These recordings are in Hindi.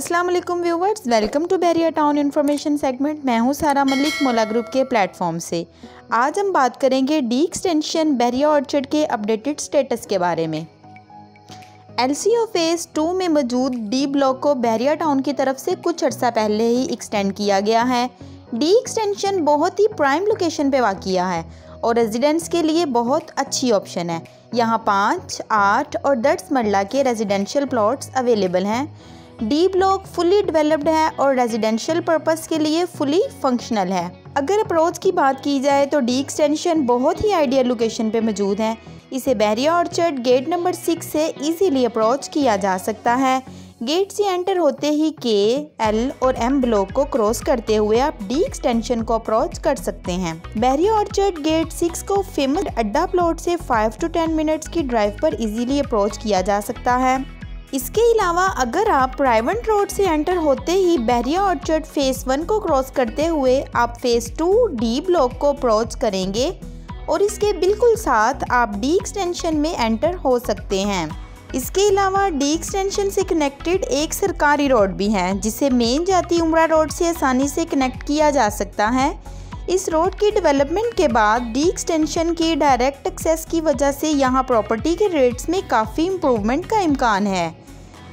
अस्सलाम वालेकुम viewers, welcome to Bahria town information segment. मैं हूं सारा मलिक मोला ग्रुप के प्लेटफॉर्म से। आज हम बात करेंगे डी एक्सटेंशन बहरिया ऑर्चर्ड के अपडेटेड स्टेटस के बारे में। एलसीओ फेज़ 2 में मौजूद डी ब्लॉक को बहरिया टाउन की तरफ से कुछ अर्सा पहले ही एक्सटेंड किया गया है। डी एक्सटेंशन बहुत ही प्राइम लोकेशन पर वाक़िया है और रेजिडेंट्स के लिए बहुत अच्छी ऑप्शन है। यहाँ 5, 8 और 10 मरला के रेजिडेंशियल प्लॉट्स अवेलेबल हैं। डी ब्लॉक फुली डेवलप्ड है और रेजिडेंशियल पर्पस के लिए फुली फंक्शनल है। अगर अप्रोच की बात की जाए तो डी एक्सटेंशन बहुत ही आइडियल लोकेशन पे मौजूद है। इसे बहरिया ऑर्चर्ड गेट नंबर 6 से इजीली अप्रोच किया जा सकता है। गेट से एंटर होते ही K, L और M ब्लॉक को क्रॉस करते हुए आप डी एक्सटेंशन को अप्रोच कर सकते हैं। बहरिया ऑर्चर्ड गेट 6 को फेमस अड्डा प्लॉट से 5 से 10 मिनट्स की ड्राइव पर इजीली अप्रोच किया जा सकता है। इसके अलावा अगर आप प्राइवेट रोड से एंटर होते ही बहरिया ऑर्चर्ड फेज़ 1 को क्रॉस करते हुए आप फेज़ 2 डी ब्लॉक को अप्रोच करेंगे और इसके बिल्कुल साथ आप डी एक्सटेंशन में एंटर हो सकते हैं। इसके अलावा डी एक्सटेंशन से कनेक्टेड एक सरकारी रोड भी है जिसे मेन जाती उमरा रोड से आसानी से कनेक्ट किया जा सकता है। इस रोड की डेवलपमेंट के बाद डी एक्सटेंशन की डायरेक्ट एक्सेस की वजह से यहाँ प्रॉपर्टी के रेट्स में काफ़ी इम्प्रूवमेंट का इम्कान है।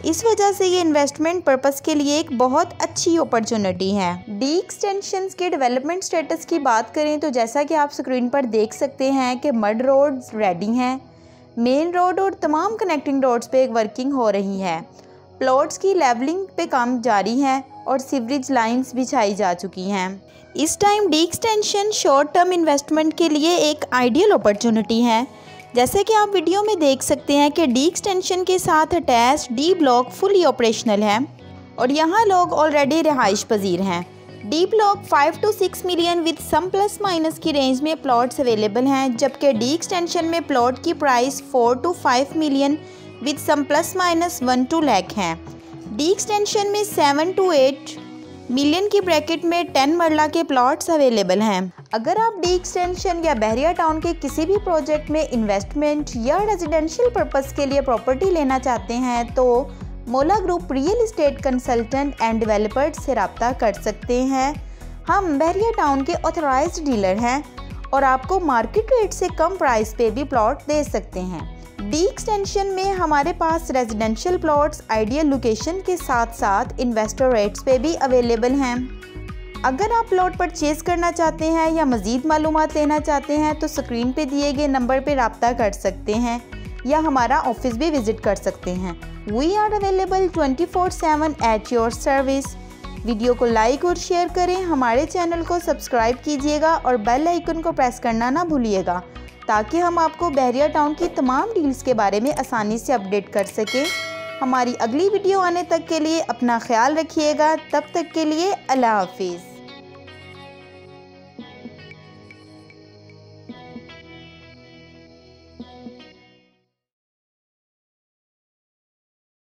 इस वजह से ये इन्वेस्टमेंट पर्पस के लिए एक बहुत अच्छी अपॉर्चुनिटी है। डी एक्सटेंशन के डेवलपमेंट स्टेटस की बात करें तो जैसा कि आप स्क्रीन पर देख सकते हैं कि मड रोड रेडी हैं, मेन रोड और तमाम कनेक्टिंग रोड्स पे वर्किंग हो रही है। प्लॉट्स की लेवलिंग पे काम जारी है और सीवरेज लाइंस बिछाई जा चुकी हैं। इस time D extension short term investment के लिए एक आइडियल अपॉर्चुनिटी है। जैसे कि आप वीडियो में देख सकते हैं कि डी एक्सटेंशन के साथ attach D block fully operational है और यहाँ लोग ऑलरेडी रिहाइश पजीर हैं। डी ब्लॉक 5 से 6 million with some plus minus की रेंज में प्लॉट्स अवेलेबल हैं, जबकि डी एक्सटेंशन में प्लॉट की प्राइस 4 से 5 million with some plus minus 1 से 2 लाख हैं। डी एक्सटेंशन में 7 से 8 मिलियन की ब्रैकेट में 10 मरला के प्लॉट्स अवेलेबल हैं। अगर आप डी एक्सटेंशन या बहरिया टाउन के किसी भी प्रोजेक्ट में इन्वेस्टमेंट या रेजिडेंशियल पर्पस के लिए प्रॉपर्टी लेना चाहते हैं तो Mola group real estate consultant and developers से रब्ता कर सकते हैं। हम बहरिया टाउन के ऑथराइज्ड डीलर हैं और आपको मार्केट रेट से कम प्राइस पे भी प्लॉट दे सकते हैं। डी एक्सटेंशन में हमारे पास रेजिडेंशियल प्लॉट्स आइडियल लोकेशन के साथ साथ इन्वेस्टर रेट्स पे भी अवेलेबल हैं। अगर आप प्लॉट परचेज़ करना चाहते हैं या मज़ीद मालूमात लेना चाहते हैं तो स्क्रीन पे दिए गए नंबर पे रब्ता कर सकते हैं या हमारा ऑफिस भी विज़िट कर सकते हैं। We are available 24/7 at your service. Video को लाइक और शेयर करें, हमारे चैनल को सब्सक्राइब कीजिएगा और बेल आइकन को प्रेस करना ना भूलिएगा ताकि हम आपको बहरिया टाउन की तमाम डील्स के बारे में आसानी से अपडेट कर सकें। हमारी अगली वीडियो आने तक के लिए अपना ख्याल रखिएगा। तब तक के लिए अल्लाह हाफिज़।